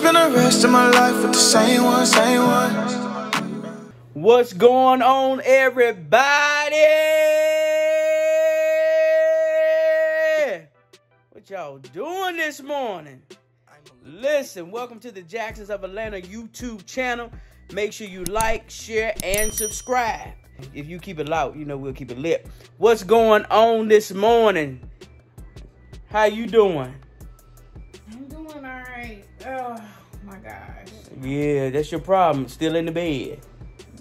spend the rest of my life with the same one, same one. What's going on, everybody? What y'all doing this morning? Listen, welcome to the Jacksons of Atlanta YouTube channel. Make sure you like, share, and subscribe. If you keep it loud, you know we'll keep it lit. What's going on this morning? How you doing? I'm doing all right. Oh, my gosh. Yeah, that's your problem. Still in the bed.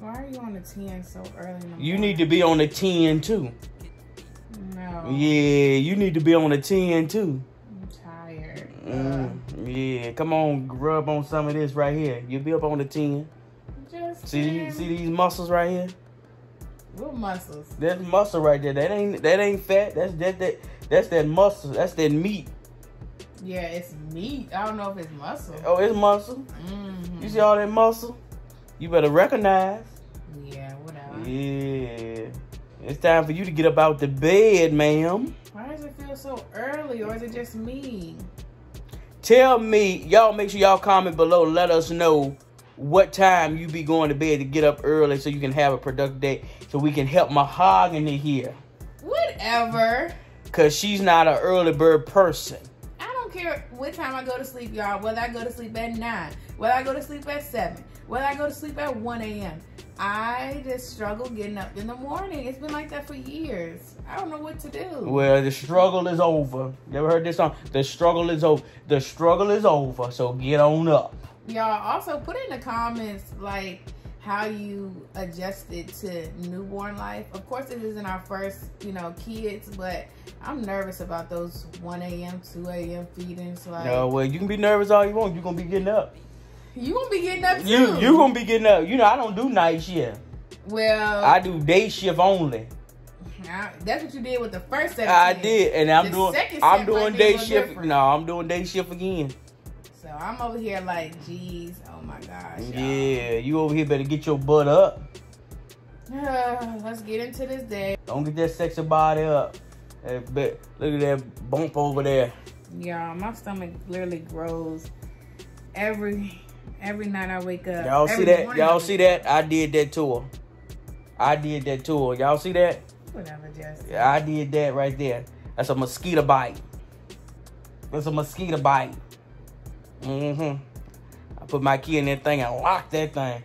Why are you on the 10 so early in the morning? You need to be on the 10, too. No. Yeah, you need to be on the 10, too. I'm tired. Yeah, come on, rub on some of this right here. You'll be up on the 10. Just see these muscles right here? What muscles? That's muscle right there. That ain't fat. That's that muscle. That's that meat. Yeah, it's meat. I don't know if it's muscle. Oh, it's muscle. Mm-hmm. You see all that muscle? You better recognize. Yeah, whatever. Yeah. It's time for you to get up out the bed, ma'am. Why does it feel so early, or is it just me? Tell me, y'all. Make sure y'all comment below. Let us know what time you be going to bed to get up early so you can have a productive day, so we can help MaHogany here. Whatever. Because she's not an early bird person. I don't care what time I go to sleep, y'all. Whether I go to sleep at 9, whether I go to sleep at 7, whether I go to sleep at 1 a.m. I just struggle getting up in the morning. It's been like that for years. I don't know what to do. Well, the struggle is over. You ever heard this song? The struggle is over. The struggle is over, so get on up. Y'all also put in the comments like how you adjusted to newborn life. Of course, it isn't our first, you know, kids, but I'm nervous about those 1 a.m., 2 a.m. feedings. Like, no, well, you can be nervous all you want. You're gonna be getting up. You gonna be getting up too. You gonna be getting up. You know, I don't do night shift. Well, I do day shift only. That's what you did with the first set. I did, and I'm doing day shift. Different. No, I'm doing day shift again. So I'm over here like, geez, oh my gosh. Yeah, you over here better get your butt up. Let's get into this day. Don't get that sexy body up. Look at that bump over there. Yeah, my stomach literally grows every night I wake up. Y'all see that? Y'all see that? I did that to her. I did that to her. Y'all see that? Whatever, Justin. Yeah, I did that right there. That's a mosquito bite. That's a mosquito bite. I put my key in that thing and locked that thing.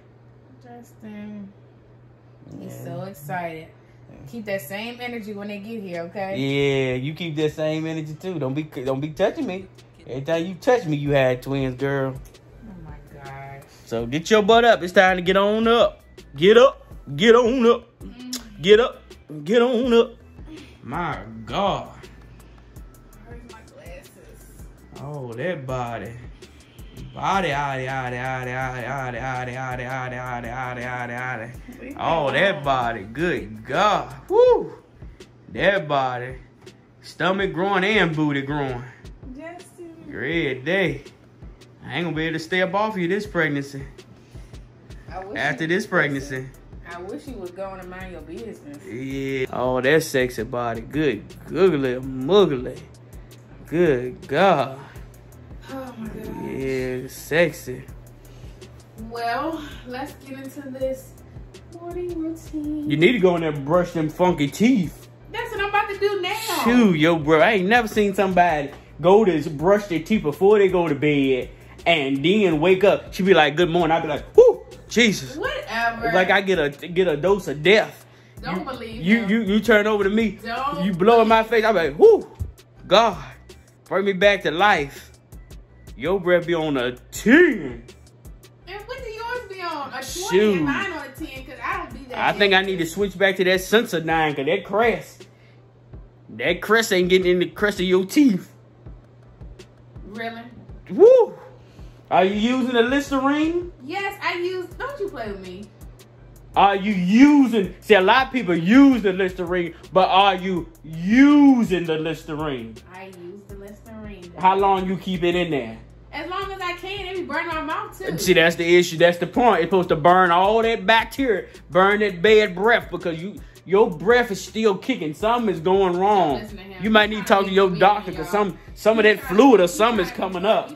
Justin, he's so excited. Keep that same energy when they get here, okay? Yeah, you keep that same energy too. Don't be touching me. Every time you touch me, you had twins, girl. Oh my gosh. So get your butt up. It's time to get on up. Get up. Get on up. Get up. Get on up. My God. Where's my glasses? Oh, that body. Oh, that body. Good God. Woo. That body. Stomach growing and booty growing. Great day. I ain't gonna be able to stay up off you this pregnancy. After this pregnancy. I wish you was going to mind your business. Yeah. Oh, that sexy body. Good googly muggly. Good God. Oh my God. Yeah, sexy. Well, let's get into this morning routine. You need to go in there and brush them funky teeth. That's what I'm about to do now. Shoot, yo, bro. I ain't never seen somebody go to brush their teeth before they go to bed and then wake up. She be like, good morning. I be like, whoo, Jesus. Whatever. It's like I get a dose of death. Don't believe him. You turn over to me. Don't. You blow in my face. I be like, whoo, God, bring me back to life. Your breath be on a 10. And what do yours be on? A 20 and mine on a 10, because I don't be that. I think I need to switch back to that sensor 9, because that crest ain't getting in the crest of your teeth. Really? Woo! Are you using a Listerine? Yes, I use. Don't you play with me. Are you using? See, a lot of people use the Listerine, but are you using the Listerine? I use the Listerine. How long you keep it in there? As long as I can. It be burning my mouth too. See, that's the issue. That's the point. It's supposed to burn all that bacteria, burn that bad breath, because you your breath is still kicking. Something is going wrong. You might need to talk to your doctor because some of that fluid or something is coming up.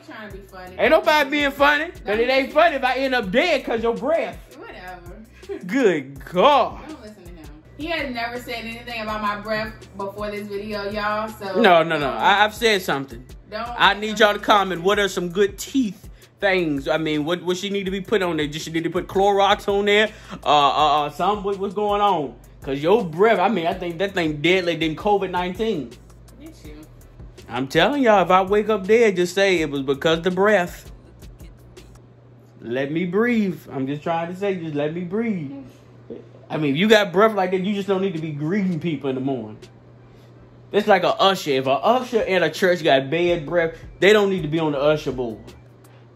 Ain't nobody being funny, but it ain't funny if I end up dead because your breath. Whatever. Good God. Don't listen to him. He has never said anything about my breath before this video, y'all. So no. I've said something. I need y'all to comment. What are some good teeth things? I mean, what she need to be put on there? Just she need to put Clorox on there? What's going on? Cause your breath, I mean, I think that thing deadly than COVID-19. I'm telling y'all, if I wake up dead, just say it was because the breath. Let me breathe. I'm just trying to say, just let me breathe. I mean, if you got breath like that, you just don't need to be greeting people in the morning. It's like an usher. If an usher at a church got bad breath, they don't need to be on the usher board.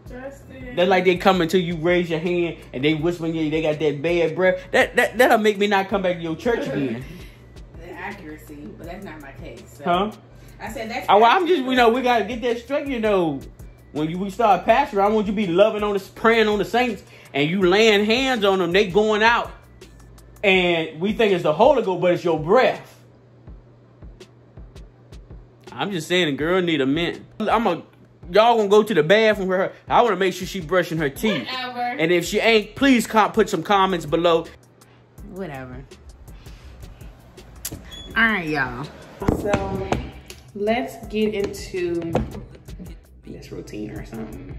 Justin. That's like they come until you raise your hand and they whispering you, they got that bad breath. That'll make me not come back to your church again. The accuracy, but that's not my case. So. Huh? I said that's. Oh, well, I'm just, you know, we gotta get that straight. You know, when we start pastoring, I want you to be loving on us, praying on the saints, and you laying hands on them. They going out, and we think it's the Holy Ghost, but it's your breath. I'm just saying, a girl need a mint. Y'all gonna go to the bathroom for her. I wanna make sure she brushing her teeth. Whatever. And if she ain't, please put some comments below. Whatever. All right, y'all. So let's get into this routine or something.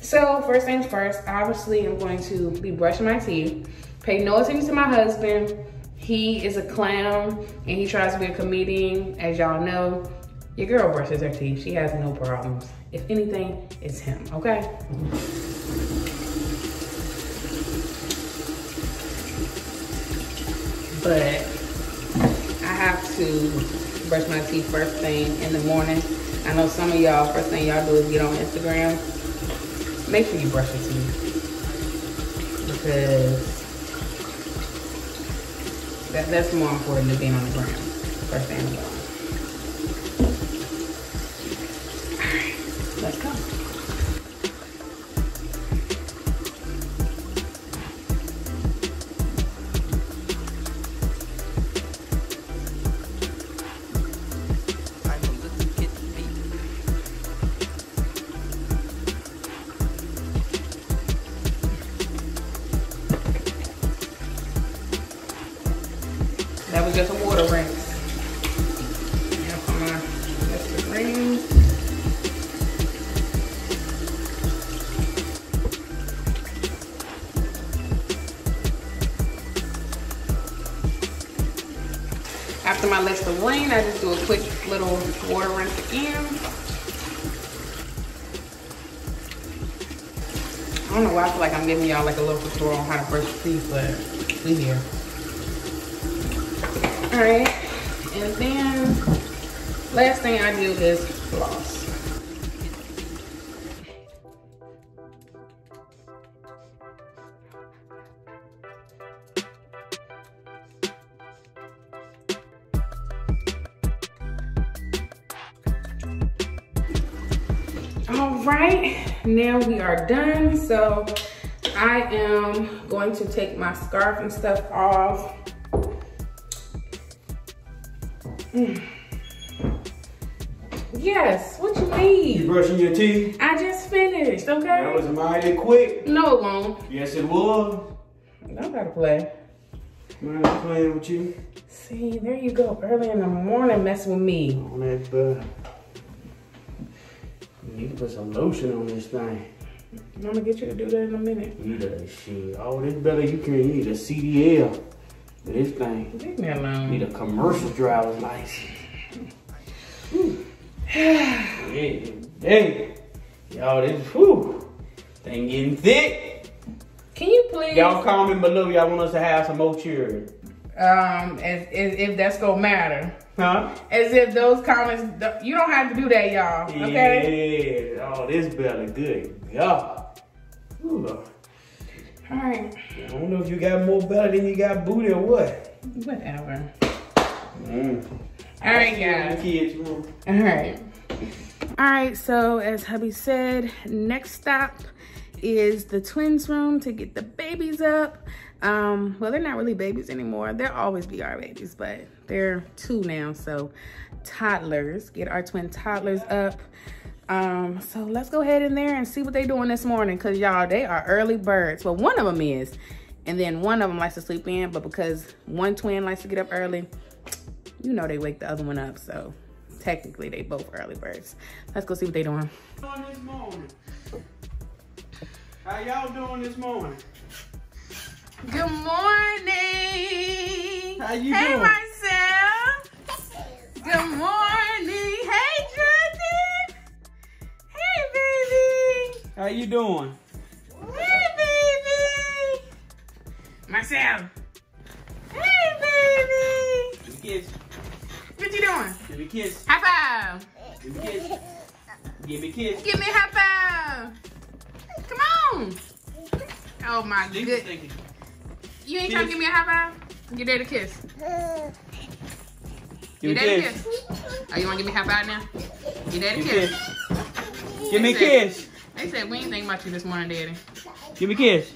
So first things first, obviously I'm going to be brushing my teeth. Pay no attention to my husband. He is a clown and he tries to be a comedian, as y'all know. Your girl brushes her teeth. She has no problems. If anything, it's him, okay? But I have to brush my teeth first thing in the morning. I know some of y'all, first thing y'all do is get on Instagram. Make sure you brush your teeth. Because that's more important than being on the ground. First thing in the morning. Let's go. That was just a water rinse. After my Listerine, I just do a quick little water rinse again. I don't know why I feel like I'm giving y'all like a little tutorial on how to brush your teeth, but we here. All right, and then last thing I do is floss. Now we are done, so I am going to take my scarf and stuff off. Yes, what you need? You brushing your teeth? I just finished, okay? That was mighty quick. No, it won't. Yes, it will. Don't gotta play. I'm not playing with you. See, there you go, early in the morning messing with me. On that butt. You can put some lotion on this thing. I'm gonna get you to do that in a minute. You that shit. Oh, this better you can. You need a CDL for this thing. Leave me alone. You need a commercial driver's license. Hey, y'all, this thing getting thick. Can you please? Y'all comment below. Y'all want us to have some more children. If that's gonna matter. Huh? As if those comments, you don't have to do that, y'all. Okay? Yeah. Oh, this better. Good God. All right. I don't know if you got more belly than you got booty or what. Whatever. All right, guys. Kids, all right. All right. So, as hubby said, next stop is the twins' room to get the babies up. Well, they're not really babies anymore. They'll always be our babies, but they're two now, so toddlers. Get our twin toddlers up. So let's go ahead in there and see what they're doing this morning, because y'all, they are early birds. Well, one of them is, and then one of them likes to sleep in, but because one twin likes to get up early, you know, they wake the other one up, so technically they both early birds. Let's go see what they're doing. How y'all doing this morning? Good morning. How you doing? Hey, Marcel. Good morning. Hey, Justin. Hey, baby. How you doing? Hey, baby. Marcel. Hey, baby. Give me a kiss. What you doing? Give me a kiss. High five. Give me a kiss. Give me a kiss. Give me a high five. Come on. Oh my goodness. You ain't trying to give me a high five? Give daddy a kiss. Give daddy a kiss. Oh, you want to give me a high five now? Give daddy a kiss. Give me a kiss. They said we ain't thinking about you this morning, daddy. Give me a kiss.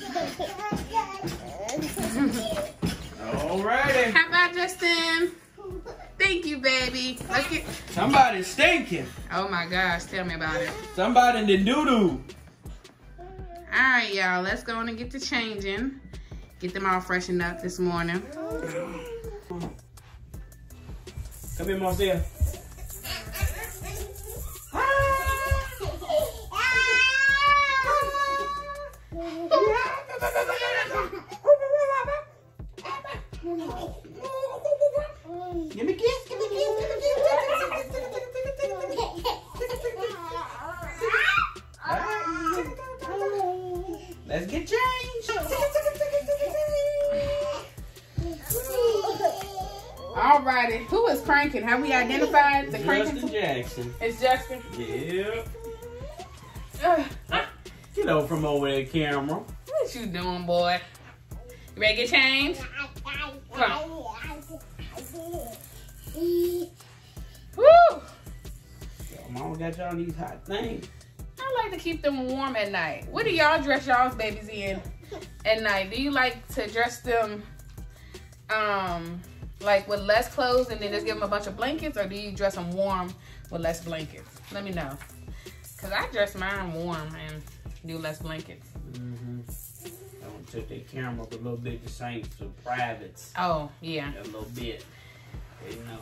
Alrighty. High five, Justin. Thank you, baby. Let's get... Somebody's stinking. Oh my gosh, tell me about it. Somebody in the doo-doo. All right, y'all, let's go on and get to changing. Get them all freshened up this morning. Come here, Marcel. Give me a kiss, give me a kiss, give me a kiss. Let's get changed. Alrighty, who is cranking? Have we identified the cranking? Justin Jackson. It's Justin? Yep. Get over from over that camera. What you doing, boy? You ready to get changed? Come on. Woo! Yo, mama got y'all these hot things. I like to keep them warm at night. What do y'all dress y'all's babies in at night? Do you like to dress them like with less clothes and then just give them a bunch of blankets, or do you dress them warm with less blankets? Let me know, because I dress mine warm and do less blankets. Mm-hmm. I want to take that camera up a little bit to same to privates. Oh, yeah. A little bit. You know.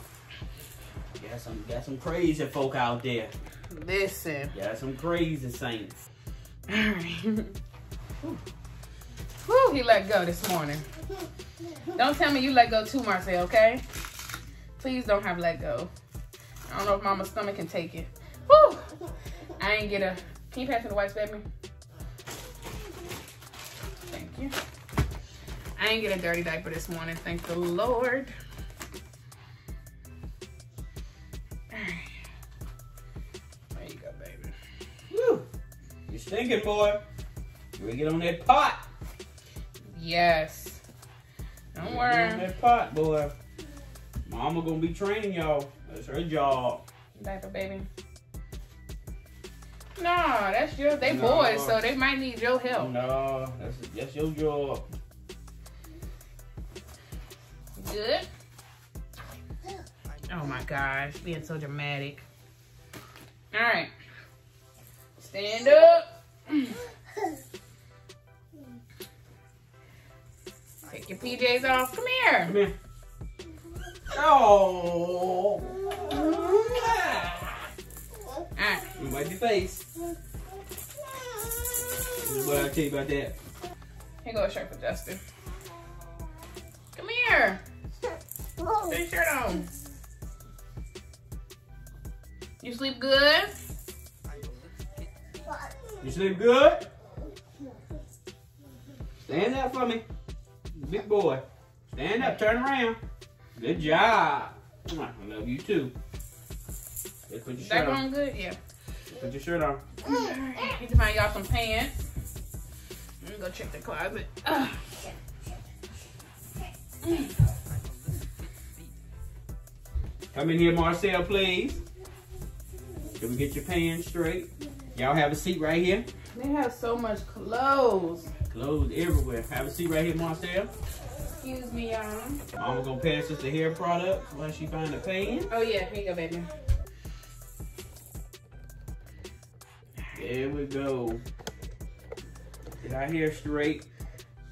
Got some crazy folk out there. Listen. Got some crazy saints. All right. Whew, he let go this morning. Don't tell me you let go too, Marcel, okay? Please don't have let go. I don't know if mama's stomach can take it. Whew. I ain't get a... Can you pass me the wipes, baby? Thank you. I ain't get a dirty diaper this morning, thank the Lord. Stinking, boy. You ready to get on that pot? Yes. Don't worry. Get on that pot, boy. Mama gonna be training y'all. That's her job. Diaper, baby. No, that's your... They boys, so they might need your help. No, that's your job. Good? Oh my gosh, being so dramatic. All right. Stand up. Take your PJs off. Come here. Come here. Oh. All right. You wipe your face. What I tell you about that? Here goes shirt for Justin. Come here. Put your shirt on. You sleep good? You sleep good? Stand up for me. Big boy. Stand up. Turn around. Good job. I love you too. Put your shirt on. Good? Yeah. Put your shirt on. Right. Need to find y'all some pants. Let me go check the closet. Come in here, Marcel, please. Can we get your pants straight? Y'all have a seat right here. They have so much clothes. Clothes everywhere. Have a seat right here, Marcel. Excuse me, y'all. Mama gonna pass us the hair product while she find the pan. Oh yeah, here you go, baby. There we go. Get our hair straight.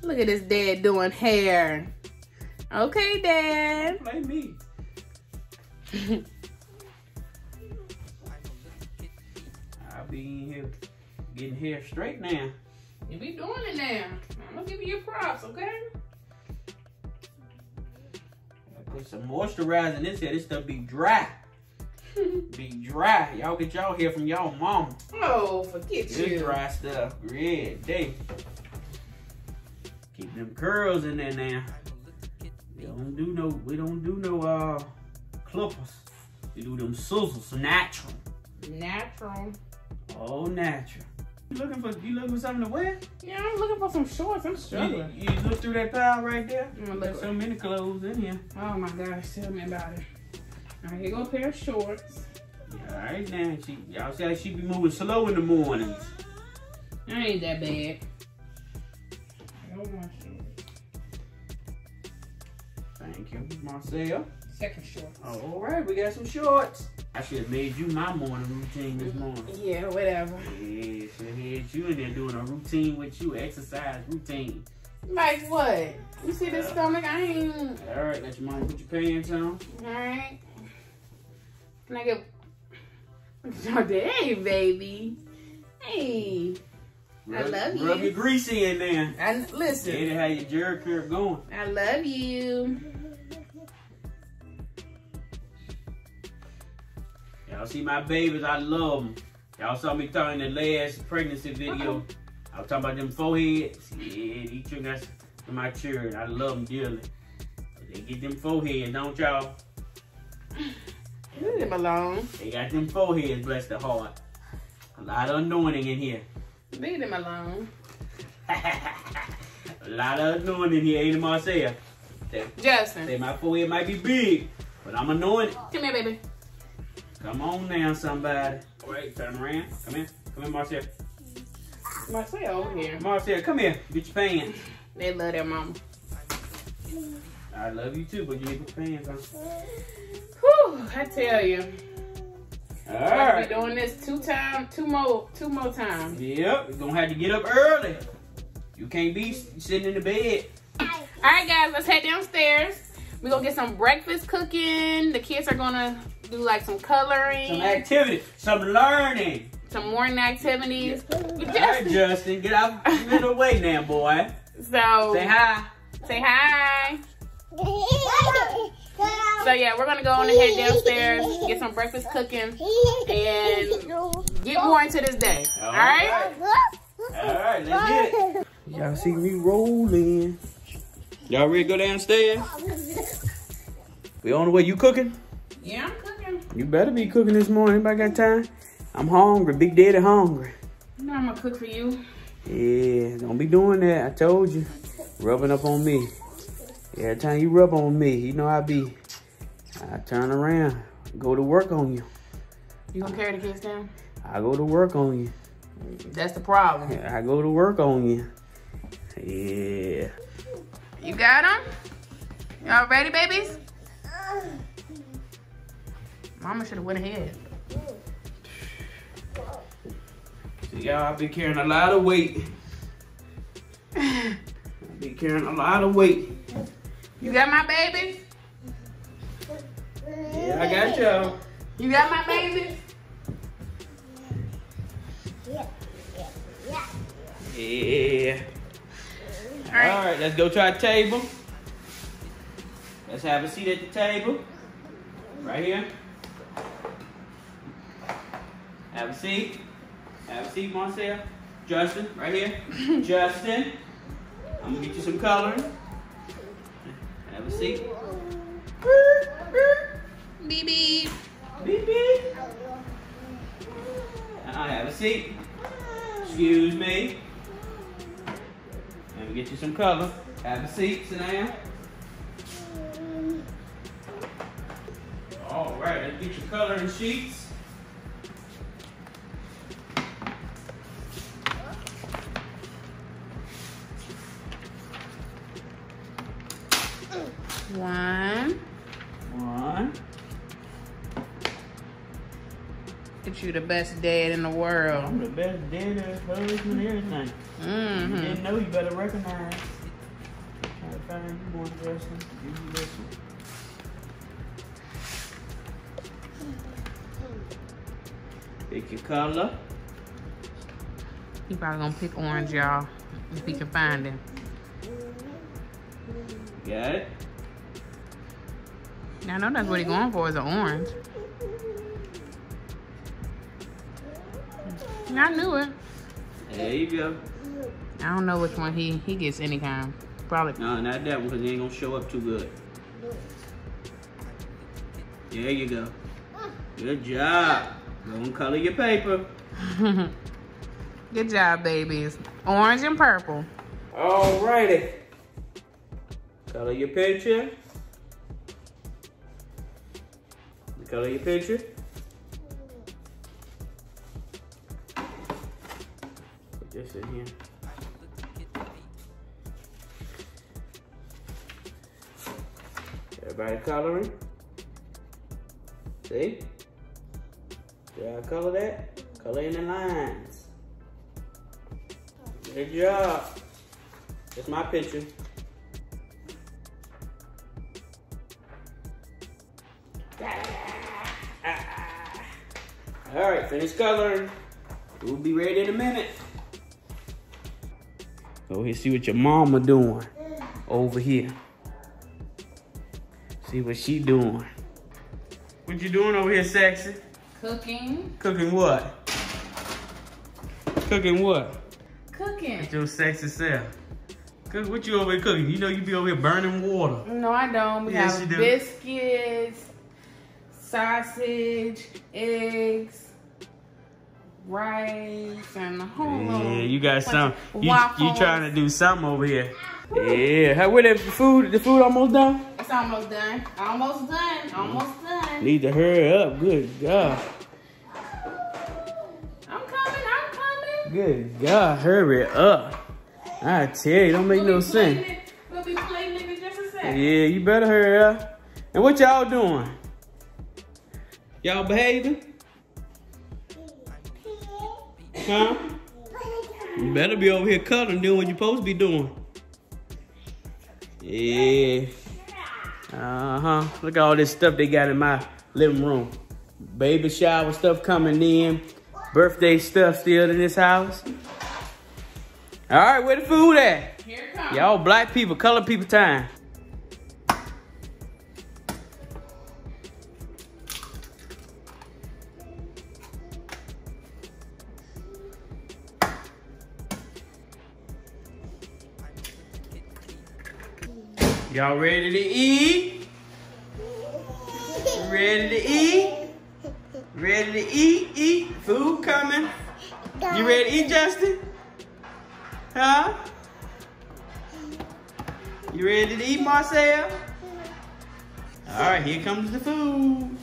Look at this dad doing hair. Okay, Dad. Play me. I'll be in here getting hair straight now. You be doing it now. I'm gonna give you your props, okay? I put some moisturizer in this hair. This stuff be dry. Be dry. Y'all get y'all hair from y'all mama. Oh, forget this you. Dry stuff. Red day. Keep them curls in there now. We don't do no clippers. We do them sizzles, natural. Natural. All natural. You looking for something to wear? Yeah, I'm looking for some shorts. I'm struggling. You look through that pile right there. There's so many clothes in here. Oh my gosh, tell me about it. All right, here go a pair of shorts. Yeah, all right now, y'all see how she be moving slow in the mornings. I ain't that bad. I don't want shorts. Thank you, Marcel. Second shorts. All right, we got some shorts. I should have made you my morning routine this morning. Yeah, whatever. Yeah, should have had you in there doing a routine with you, exercise routine. Like what? You see this stomach? I ain't even... All right, let your mama put your pants on. All right. Can I get... Hey, baby. Hey. Rub, I love you. Rub your grease in there. Listen. Get it how your jerk curve going. I love you. Y'all see my babies, I love them. Y'all saw me talking in the last pregnancy video. I was talking about them foreheads. Yeah, these children got my children. I love them dearly. But they get them foreheads, don't y'all? Leave them alone. They got them foreheads, bless the heart. A lot of anointing in here. Leave them alone. A lot of anointing in here, ain't it, Marcel? Justin. Say my forehead might be big, but I'm anointed. Come here, baby. Come on now, somebody. All right, turn around. Come here, Marcel. Marcel over here. Marcel, come here. Get your pants. They love their mama. I love you too, but you need to put your pants on. Whew, I tell you. All right. We're doing this two more times. Yep, you're gonna have to get up early. You can't be sitting in the bed. All right, guys, let's head downstairs. We're gonna get some breakfast cooking. The kids are gonna do like some coloring, some activities, some learning, some morning activities. Yes. All right, Justin, get out of the way now, boy. So say hi. Say hi. So yeah, we're gonna go on and head downstairs, get some breakfast cooking, and get more into this day. All right. All right, let's get it. Y'all see me rolling. Y'all ready to go downstairs? We on the way. You cooking? Yeah, I'm cooking. You better be cooking this morning. Anybody got time? I'm hungry. Big Daddy hungry. You know I'm gonna cook for you. Yeah, don't be doing that. I told you. Rubbing up on me. Every time you rub on me, you know I turn around, go to work on you. You gonna carry the kids down? I go to work on you. That's the problem. I go to work on you. Yeah. You got them? Y'all ready, babies? Mama should have went ahead. See, y'all, I be carrying a lot of weight. I be carrying a lot of weight. You got my baby? Yeah, I got y'all. You got my baby? Yeah. All right, let's go to our table. Let's have a seat at the table. Right here. Have a seat. Have a seat, Marcel. Justin, right here. Justin, I'm gonna get you some coloring. Have a seat. Beep beep. Beep beep. Have a seat. Excuse me. Let me get you some color. Have a seat, sit down. All right, let's get your coloring sheets. One. Get you the best dad in the world. I'm the best dad as husband and everything. Mm-hmm. If you didn't know, you better recognize. Try to find you more interesting. You do this one. Pick your color. He probably gonna pick orange, y'all, if he can find him. Got it? Now I know that's what he's going for, is an orange. I knew it. There you go. I don't know which one he gets any kind. Probably. No, not that one, because it ain't gonna show up too good. There you go. Good job. Don't color your paper. Good job, babies. Orange and purple. Alrighty. Color your picture. Color your picture. Put this in here. Everybody coloring. See? Did I color that? Color in the lines. Good job. That's my picture. All right, finish coloring. We'll be ready in a minute. Go here, see what your mama doing over here. See what she doing. What you doing over here, sexy? Cooking. Cooking what? Cooking what? Cooking. It's your sexy self. Cook, what you over here cooking? You know you be over here burning water. No, I don't. We have biscuits, sausage, eggs, rice, and a whole lot. Yeah, you got some. You trying to do something over here. Yeah. How where the food almost done? It's almost done. Almost done. Almost done. Need to hurry up. Good God. I'm coming. I'm coming. Good God. Hurry up. I tell you, don't make no sense. We'll be plating in just a second. Yeah, you better hurry up. And what y'all doing? Y'all behaving? Huh? You better be over here coloring, doing what you're supposed to be doing. Yeah. Look at all this stuff they got in my living room. Baby shower stuff coming in. Birthday stuff still in this house. All right, where the food at? Here it comes. Y'all black people, color people time. Y'all ready to eat? Ready to eat? Ready to eat? Eat. Food coming. You ready to eat, Justin? Huh? You ready to eat, Marcel? All right, here comes the food.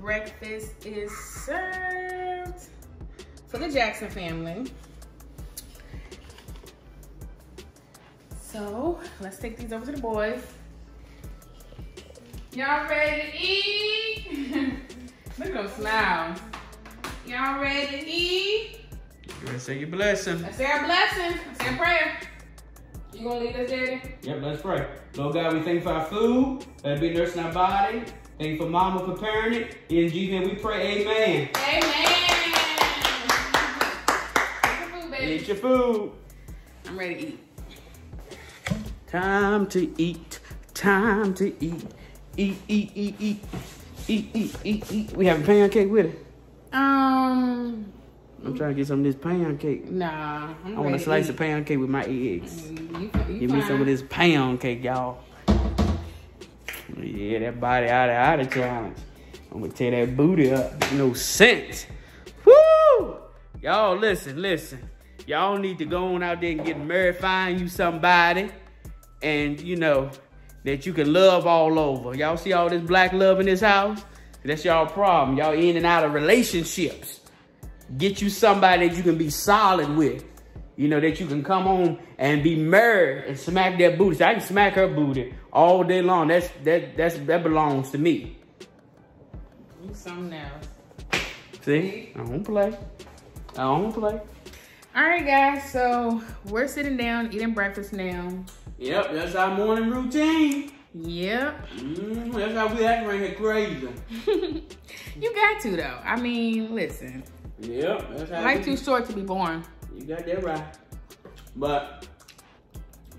Breakfast is served for the Jackson family. So, let's take these over to the boys. Y'all ready to eat? Look at them smile. Y'all ready to eat? You ready to say your blessing? Let's say our blessing. Let's say a prayer. You gonna lead us, Daddy? Yep, let's pray. Lord God, we thank you for our food. Let it be nursing our body. Thank you for Mama preparing it. In Jesus' name we pray, amen. Amen. Eat your food, baby. Eat your food. I'm ready to eat. Time to eat. Time to eat. Eat, eat, eat, eat. Eat, eat, eat, eat. We having pancake with it? I'm trying to get some of this pound cake. Nah, I want a slice of pound cake with my eggs. Give me some of this pound cake, y'all. Yeah, that body out of challenge. I'm gonna tear that booty up. No sense. Woo! Y'all listen. Y'all need to go on out there and get married, find you somebody, and you know that you can love all over. Y'all see all this black love in this house? That's y'all problem. Y'all in and out of relationships. Get you somebody that you can be solid with. you know, that you can come home and be married and smack that booty. So I can smack her booty all day long. That belongs to me. You something else. See? I don't play. I don't play. All right, guys. So we're sitting down, eating breakfast now. Yep, that's our morning routine. Yep. That's how we act right here, crazy. You got to, though. I mean, listen. Yep, that's how life's too short to be born. You got that right. But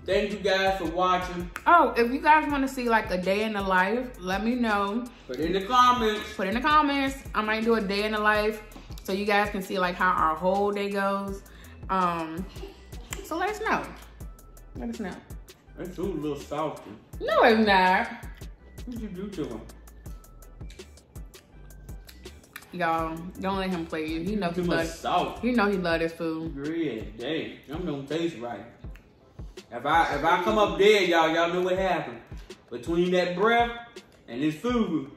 thank you guys for watching. Oh, if you guys want to see like a day in the life, let me know. Put in the comments. Put in the comments. I might do a day in the life so you guys can see like how our whole day goes. So let us know. Let us know. That food's a little salty. No, it's not. What'd you do to him? Y'all, don't let him play you. He knows he loves salt. You know he loves this food. Great day. Them don't taste right. If I come up dead, y'all know what happened. Between that breath and this food.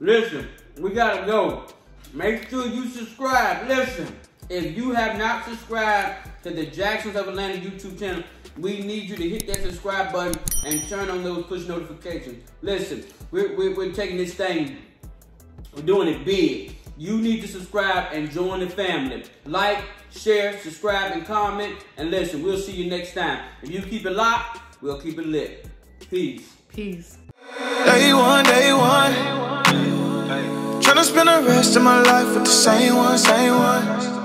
Listen, we gotta go. Make sure you subscribe. Listen, if you have not subscribed to the Jacksons of Atlanta YouTube channel, we need you to hit that subscribe button and turn on those push notifications. Listen, we're taking this thing. We're doing it big. You need to subscribe and join the family. Like, share, subscribe, and comment. And listen, we'll see you next time. If you keep it locked, we'll keep it lit. Peace. Peace. Day one, day one. Trying to spend the rest of my life with the same one, same one.